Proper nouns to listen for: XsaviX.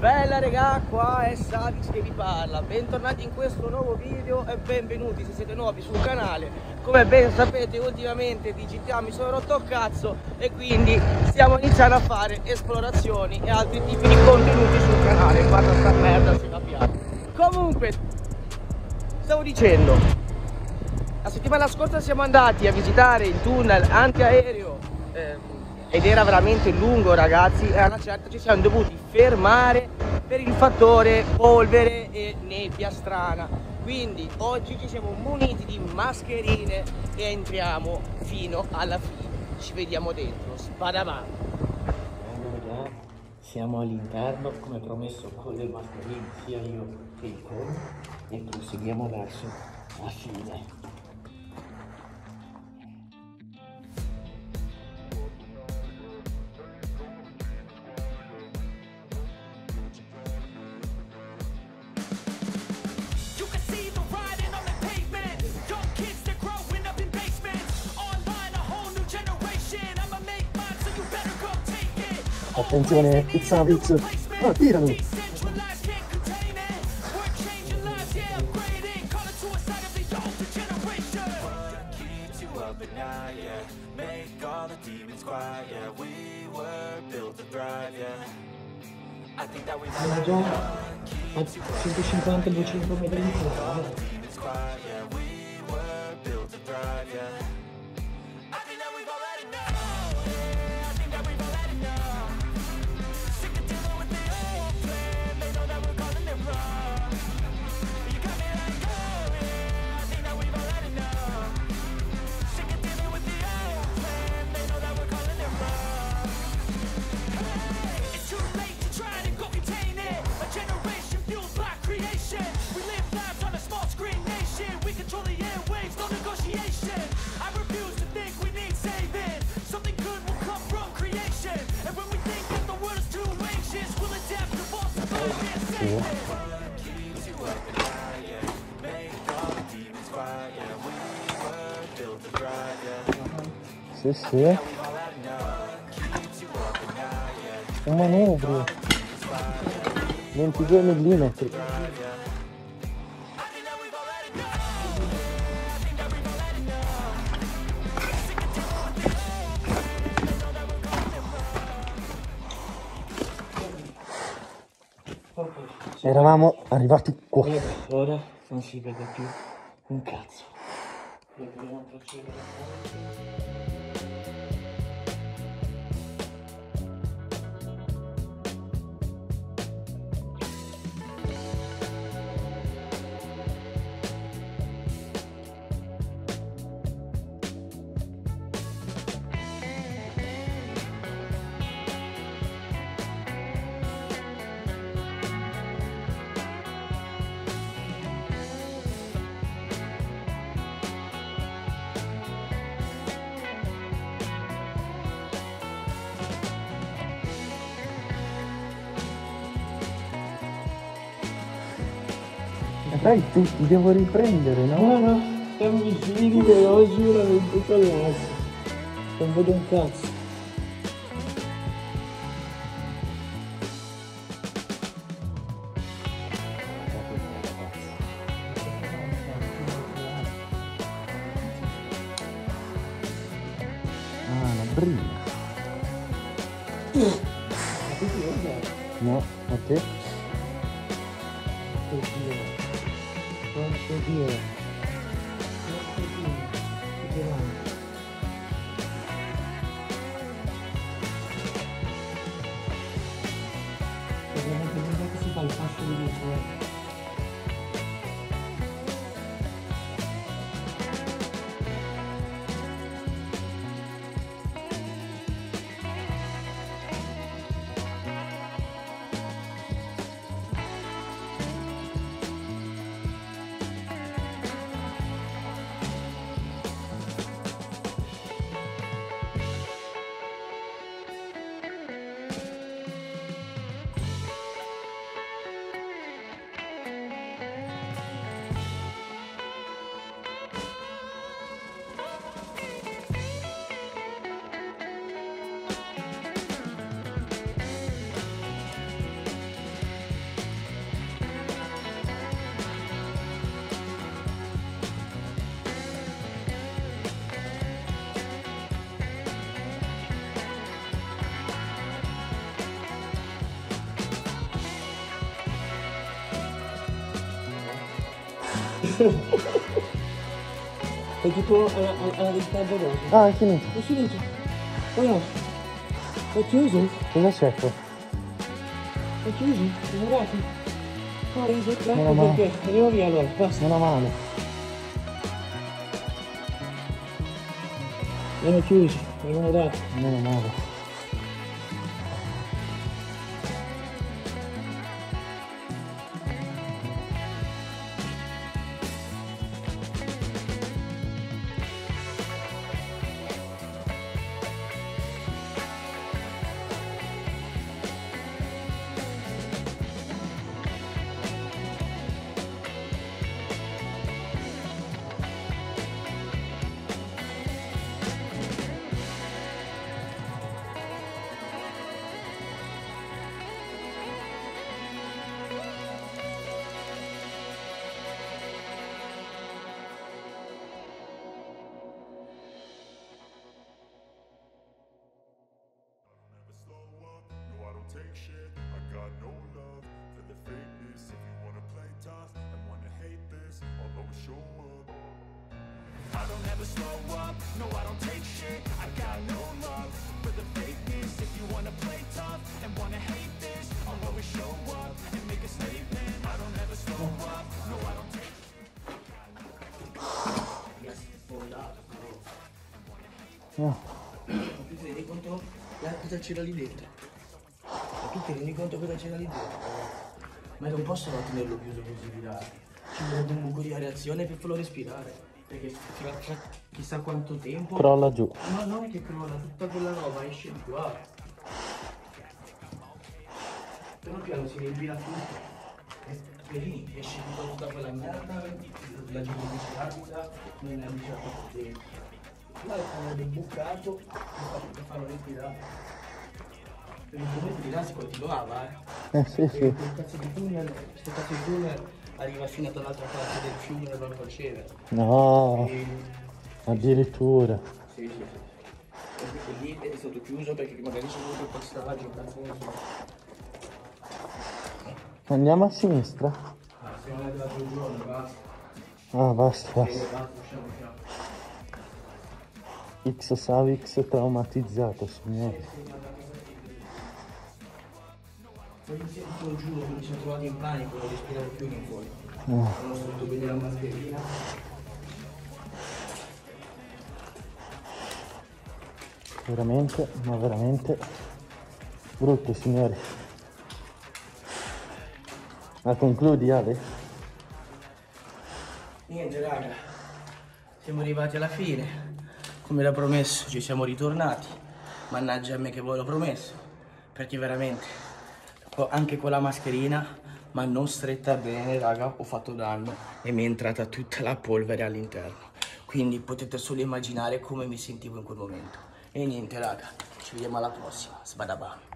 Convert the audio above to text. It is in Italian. Bella regà, qua è XsaviX che vi parla, bentornati in questo nuovo video e benvenuti se siete nuovi sul canale. Come ben sapete ultimamente di GTA mi sono rotto il cazzo e quindi stiamo iniziando a fare esplorazioni e altri tipi di contenuti sul canale. Guarda sta merda, si va piano. Comunque, stavo dicendo, la settimana scorsa siamo andati a visitare il tunnel antiaereo ed era veramente lungo ragazzi, e alla certa ci siamo dovuti fermare per il fattore polvere e nebbia strana, quindi oggi ci siamo muniti di mascherine e entriamo fino alla fine, ci vediamo dentro, spadamà. Allora siamo all'interno come promesso con le mascherine sia io che il con, e proseguiamo verso la fine. Attenzione, XsaviX, ah, tirami! Siamo già a 150-200 metri di fuori. Sì, sì. Un manubrio. 22 mm. Eravamo arrivati qua. Ora non si vede più un cazzo. Dobbiamo procedere. Dai, ti devo riprendere, no? No, stiamo vicini che oggi è veramente calasso. Non vedo un cazzo. Ah, la brina. No, a te? Oddio. Ovviamente si fa il passo di dietro. È tipo alla vista dell'oro. Ah, è finito. È finito. Guarda. È chiuso. Cosa c'è qua? È chiuso. È vuoto. Guarda, è troppo perché. Andiamo via allora. Basta. Meno male. Erano chiusi. Vengono dati. Meno male. Take shit, I got no love for the fakeness. If you wanna play tough and wanna hate this, I'll always show up. I don't ever slow up, no I don't take shit. I got no love for the fakeness. If you wanna play tough and wanna hate this, I'll always show up and make a statement. I don't ever slow up, no I don't take shit. Ti rendi conto cosa c'era lì dentro? Tu ti rendi conto cosa c'era lì dentro? Ma non posso non tenerlo chiuso così virato. Ci vorrebbe un buco di areazione per farlo respirare. Perché tra chissà quanto tempo... Crolla giù. No, no, che crolla. Tutta quella roba esce qua. Piano piano si riempirà tutto. E lì esce tutta quella merda. La gente non si agita, non è avvicinato a dentro. Là è come debuccato per farlo respirare. Per il momento di là si continuava, eh? Sì, sì. Questo cazzo di tunnel arriva fino ad un'altra parte del fiume dove non faceva. No, e... addirittura. Sì, sì, sì. Perché lì è stato chiuso perché magari c'è stato il passaggio, cazzo. Andiamo a sinistra? Ah, siamo andati l'altro giorno, basta. Ah, basta, basta. XsaviX traumatizzato, signore. Sì, sì, lo giuro che mi sono trovato in panico, non respiravo più che fuori. Non ho saputo bene la mascherina. Veramente, ma veramente brutto, signori. La concludi, Ale? Niente raga, siamo arrivati alla fine. Come l'ha promesso, ci siamo ritornati. Mannaggia a me che ve l'ho promesso. Perché veramente... anche con la mascherina, ma non stretta bene, raga, ho fatto danno e mi è entrata tutta la polvere all'interno. Quindi potete solo immaginare come mi sentivo in quel momento. E niente, raga, ci vediamo alla prossima. Sbadabam.